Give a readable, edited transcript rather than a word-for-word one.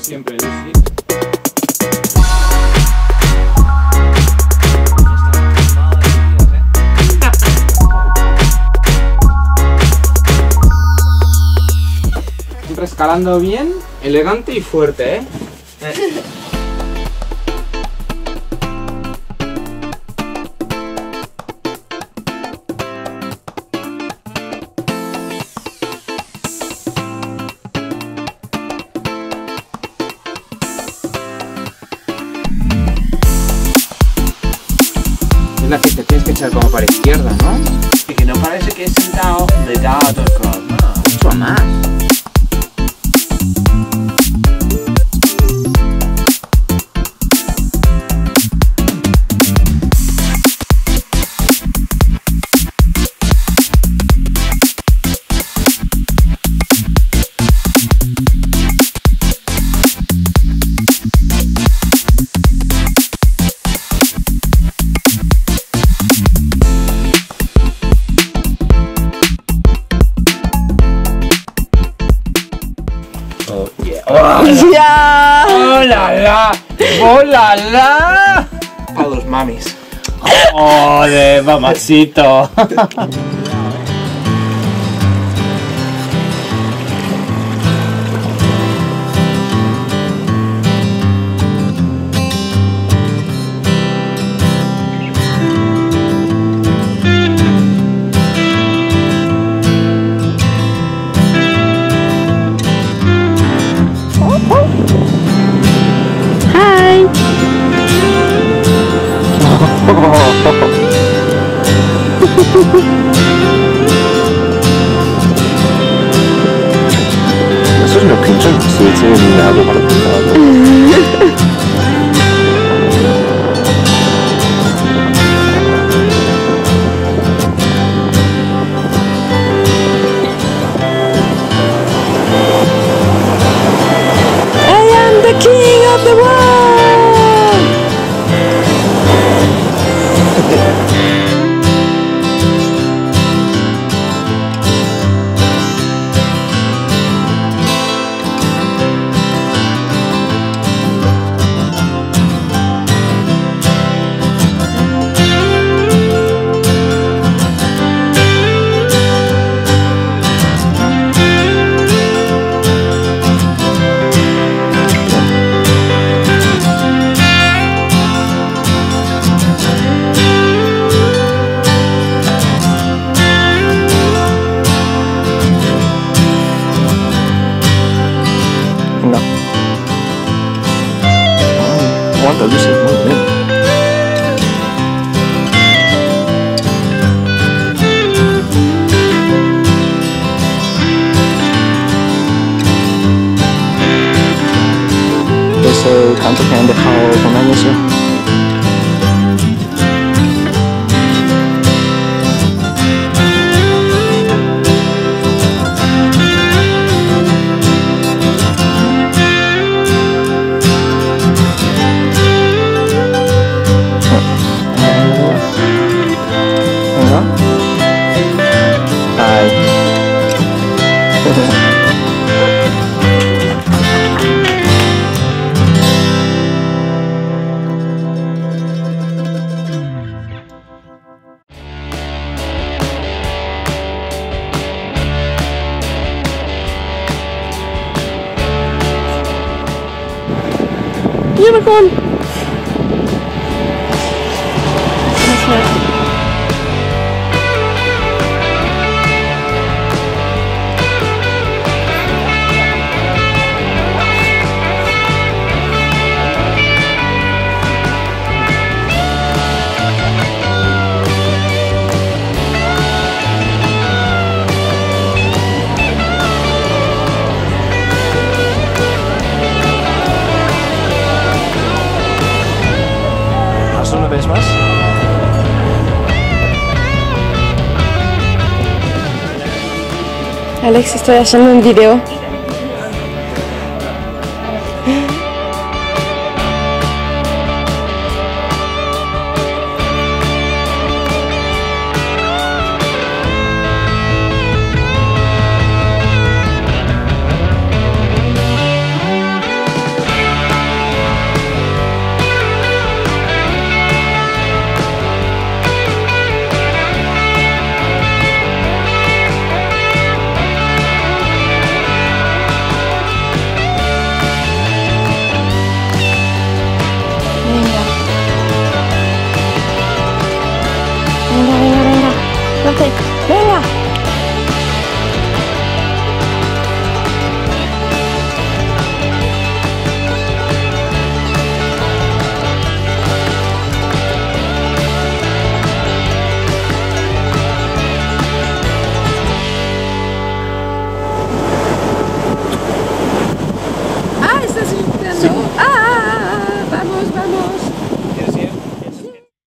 Siempre escalando bien, elegante y fuerte, Es la que te tienes que echar como para izquierda, ¿no? Y que no parece que he sentado de lado con mucho más. ¡Ya! ¡Oh, la, la! ¡Oh, la, la! A los mamis. ¡Oh, de mamacito! Eso es lo que yo estoy terminando para pensar. No. Cuántas veces más bien. Tôi cảm thấy anh đẹp hậu của anh như xưa. Unicorn! That's nice. ¿Una vez más? Alex, estoy haciendo un video. Venga, venga, venga, no te... venga.